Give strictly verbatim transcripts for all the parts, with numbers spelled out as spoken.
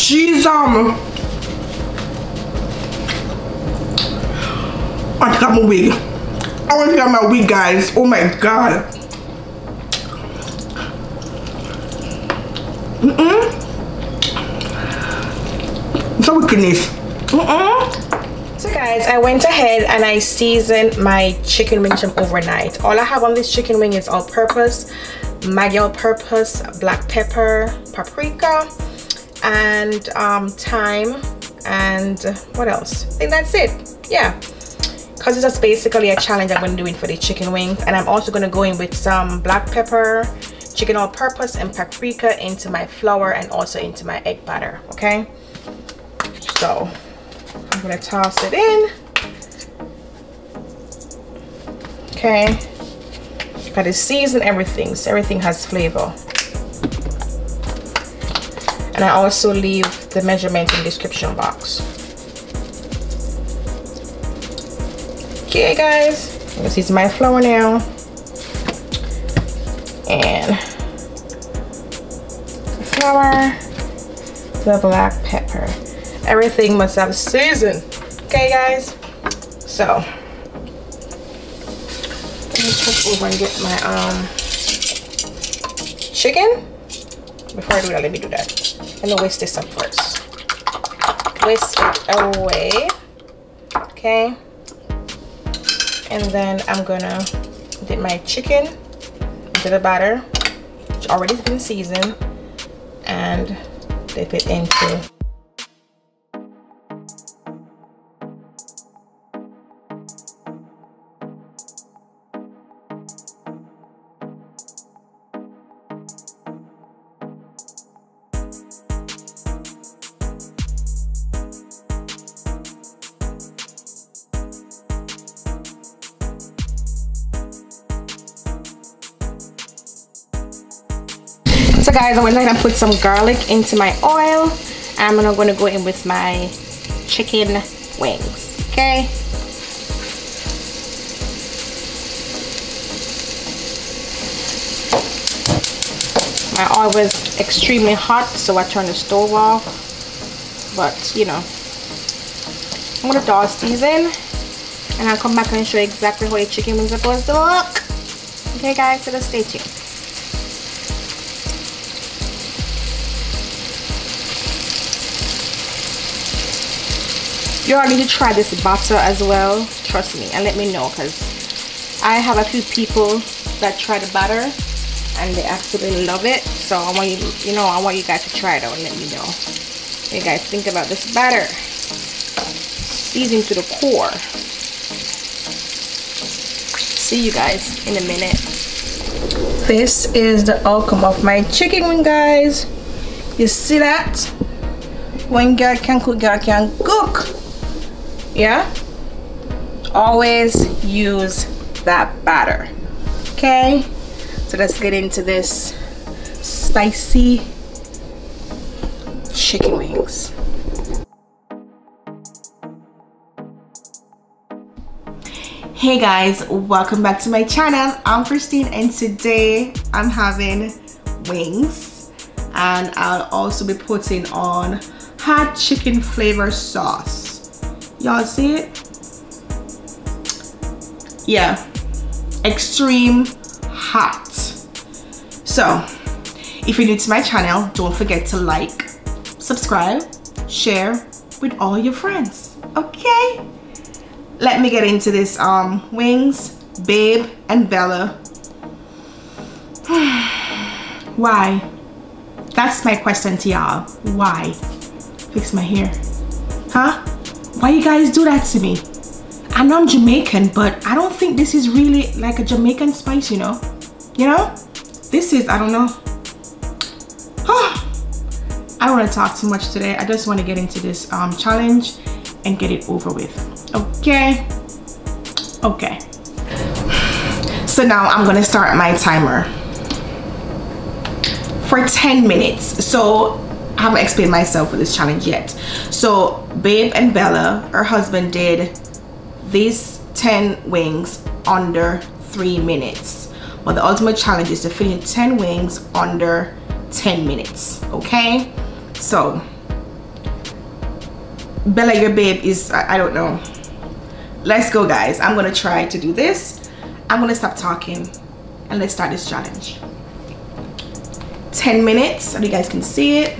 she's um I got my wig. I already got my wig, guys. Oh my god. Mm-mm. So wickedness. Mm-mm. So guys, I went ahead and I seasoned my chicken wings from overnight. All I have on this chicken wing is all-purpose, Maggi all-purpose, black pepper, paprika, and um, thyme, and what else? I think that's it. Yeah. Because it's just basically a challenge I'm going to do for the chicken wings. And I'm also going to go in with some black pepper, chicken all-purpose, and paprika into my flour and also into my egg batter, okay? So, I'm going to toss it in. Okay. Got to season everything so everything has flavor. And I also leave the measurement in the description box. Okay guys, I'm gonna season my flour now, and the flour, the black pepper, everything must have season. Okay guys, so let me just over and get my um chicken. Before I do that, let me do that. Let me whisk this up first. Whisk it away, okay. And then I'm gonna dip my chicken into the batter, which already has been seasoned, and dip it into. So guys, I went ahead and put some garlic into my oil, and I'm gonna go in with my chicken wings, okay? My oil was extremely hot, so I turned the stove off, but you know, I'm gonna toss these in, and I'll come back and show you exactly how the chicken wings are supposed to look. Okay guys, so let's stay tuned. You all need to try this butter as well, trust me, and let me know, because I have a few people that try the butter and they absolutely love it. So I want you, you know, I want you guys to try it out and let me know. What you guys think about this batter? Season to the core. See you guys in a minute. This is the outcome of my chicken wing, guys. You see that? When girl can cook, girl can cook. Yeah, always use that batter, okay? So let's get into this spicy chicken wings. Hey guys, welcome back to my channel. I'm Christine, and today I'm having wings, and I'll also be putting on hot chicken flavor sauce. Y'all see it? Yeah, extreme hot. So if you're new to my channel, don't forget to like, subscribe, share with all your friends, okay? Let me get into this um wings, Babe and Bella. Why? That's my question to y'all. Why? Fix my hair, huh? Why you guys do that to me? I know I'm Jamaican, but I don't think this is really like a Jamaican spice, you know? You know? This is, I don't know. Oh, I don't want to talk too much today. I just want to get into this um, challenge and get it over with. Okay? Okay. So now I'm going to start my timer for ten minutes. So I haven't explained myself for this challenge yet. So Babe and Bella, her husband, did these ten wings under three minutes, but the ultimate challenge is to finish ten wings under ten minutes, okay? So Bella, your babe is, I, I don't know. Let's go, guys. I'm gonna try to do this. I'm gonna stop talking and let's start this challenge. ten minutes, so you guys can see it.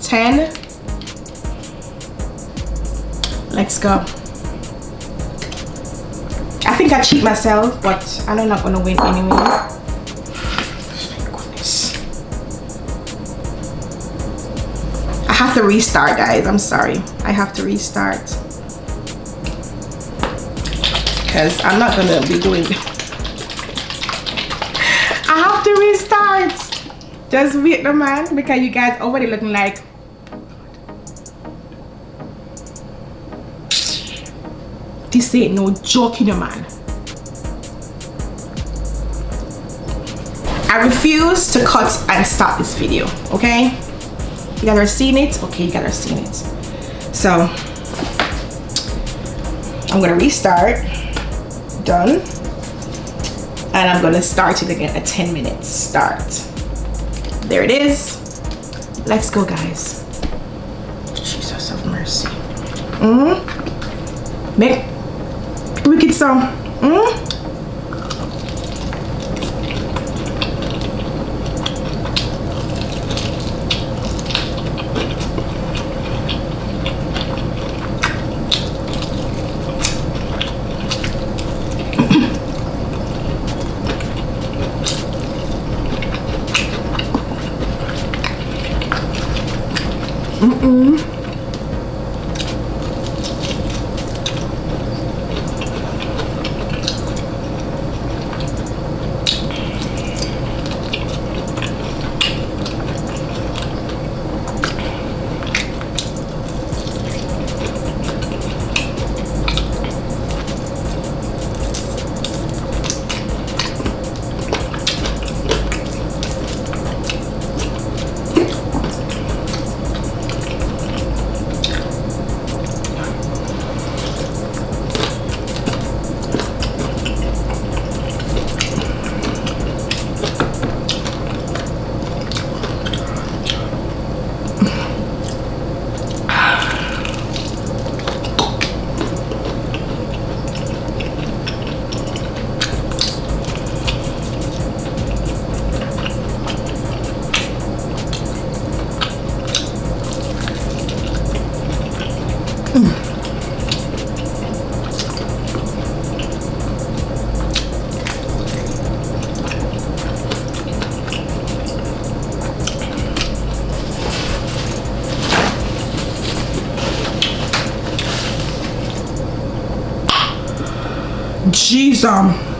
ten. Let's go. I think I cheat myself, but I'm not gonna win anyway. Thank goodness. I have to restart, guys. I'm sorry. I have to restart. Because I'm not gonna be doing it. I have to restart. Just wait no man, because you guys already looking like. This ain't no joking, man. I refuse to cut and stop this video, okay? You guys are seeing it? Okay, you guys are seeing it. So, I'm gonna restart. Done. And I'm gonna start it again at ten minutes. Start. There it is. Let's go, guys. Jesus of mercy. Mm-hmm. Make we get some. Mm. Mm, mm. Jeez, um. Mm-hmm.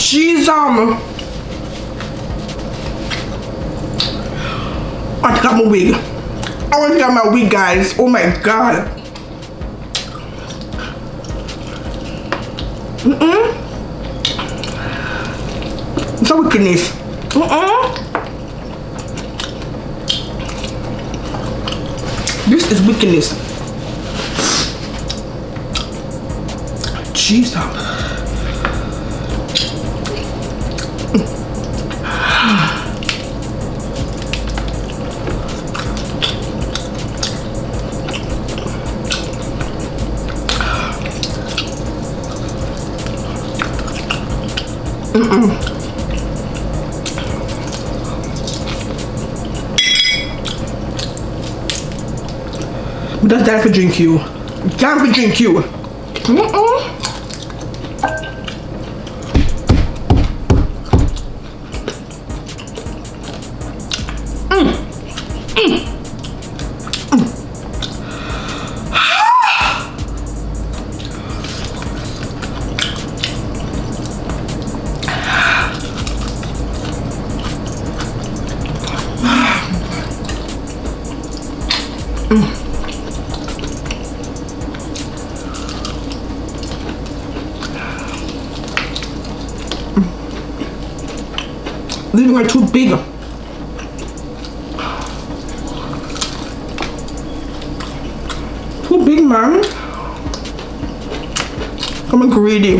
Jeez, um, I got my wig. I already got my wig, guys. Oh my god. Mm-mm. It's a wickedness. Mm-mm. This is wickedness. Jesus. Mm-mm. That's time for drink you. Time for drink you. Mm-mm. Mm. Mm. These are too big. Too big, man. I'm greedy.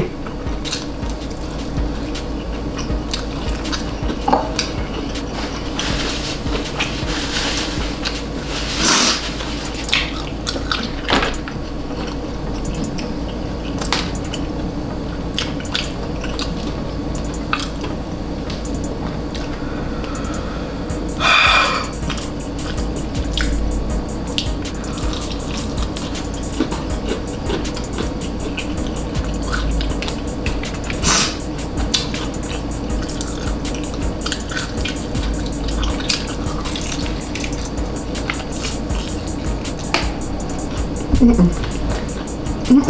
Mm-mm. Mm-mm. Mm-mm.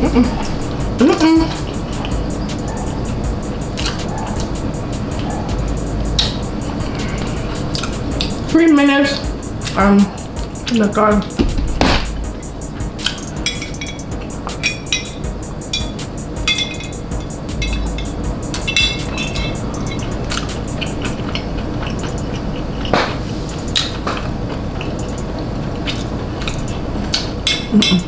Mm-mm. Mm-mm. Three minutes. Um, oh my God. Mm-mm.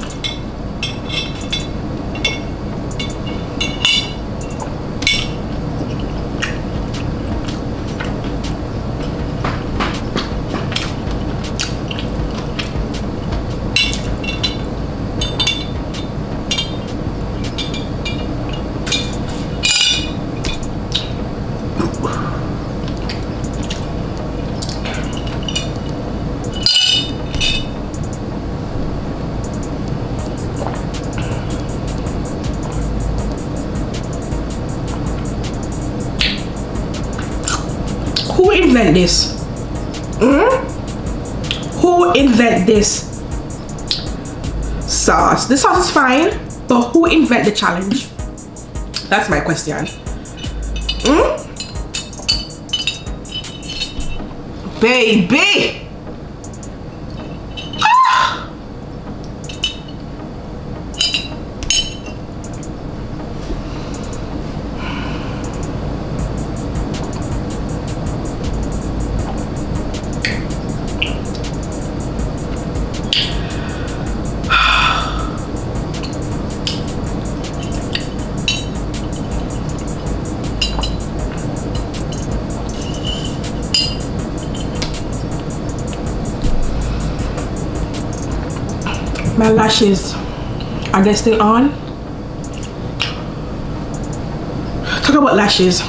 Who invent this? Mm? Who invent this sauce? This sauce is fine, but who invent the challenge? That's my question. Mm? Baby! Ah! My lashes, are they still on? Talk about lashes.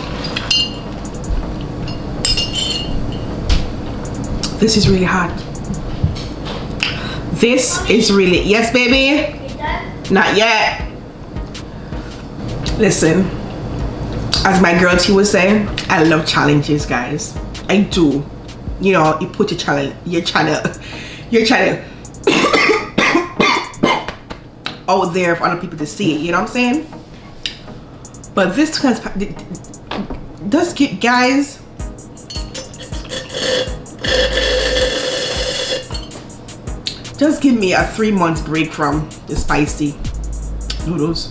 This is really hard. This is really, yes baby? Not yet. Listen, as my girl T was saying, I love challenges, guys. I do. You know, you put your channel, your channel, your channel. out there for other people to see it, you know what I'm saying? But this does get, guys, just give me a three month break from the spicy noodles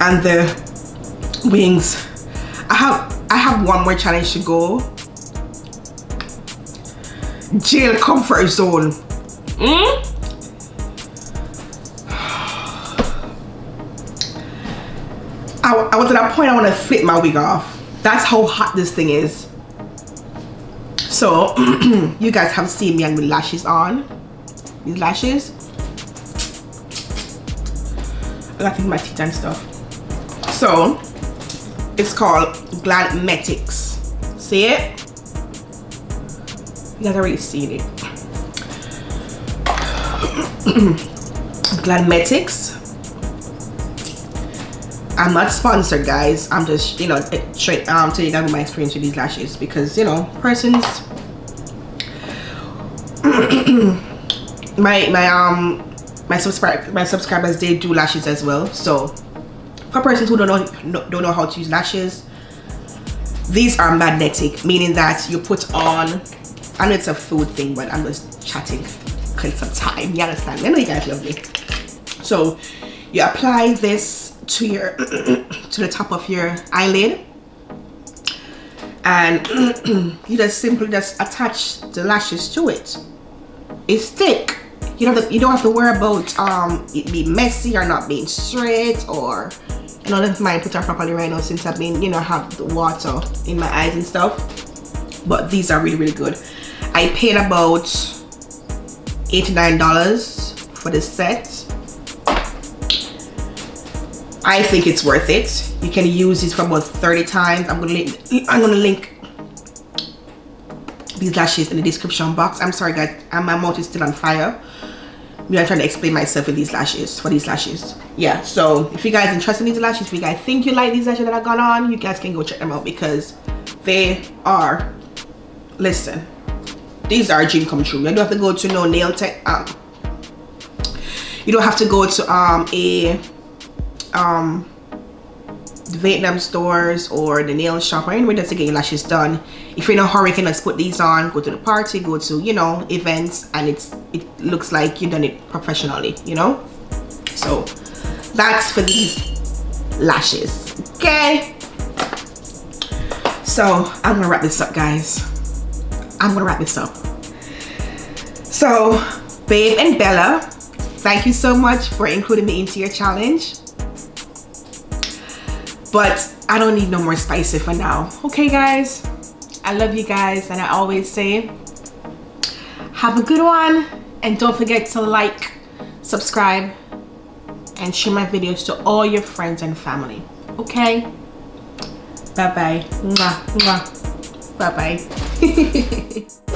and the wings. I have I have one more challenge to go. Jail comfort zone. Mm? I, I was at a point I want to flip my wig off. That's how hot this thing is. So you guys have seen me and with lashes on. These lashes. I got to my teeth and stuff. So it's called Glamnetics. See it? You guys already seen it. Glamnetics. I'm not sponsored, guys. I'm just, you know, straight um telling you guys my experience with these lashes, because, you know, persons my my um my subscribe my subscribers, they do lashes as well. So for persons who don't know don't know how to use lashes, these are magnetic, meaning that you put on. I know it's a food thing, but I'm just chatting because of time. You understand? I know you guys love me. So you apply this to your to the top of your eyelid, and you just simply just attach the lashes to it. It's thick. You don't have to, you don't have to worry about um it being messy or not being straight, or you know, let mine put on properly right now since I've been, you know, have the water in my eyes and stuff. But these are really really good. I paid about eighty-nine dollars for this set. I think it's worth it. You can use these for about thirty times. I'm gonna link, I'm gonna link these lashes in the description box. I'm sorry guys, my mouth is still on fire. I'm trying to explain myself with these lashes, for these lashes. Yeah, so if you guys are interested in these lashes, if you guys think you like these lashes that I got on, you guys can go check them out, because they are, listen, these are a dream come true. You don't have to go to no nail tech. Um, you don't have to go to um a um the Vietnam stores or the nail shop or anywhere that's to get your lashes done. If you're in a hurry, you can just put these on, go to the party, go to, you know, events, and it's it looks like you've done it professionally, you know. So that's for these lashes, okay? So I'm gonna wrap this up, guys. I'm gonna wrap this up. So Babe and Bella, thank you so much for including me into your challenge, but I don't need no more spicy for now. Okay guys, I love you guys, and I always say have a good one, and don't forget to like, subscribe, and share my videos to all your friends and family, okay? Bye-bye. Mwah, mwah. Bye-bye.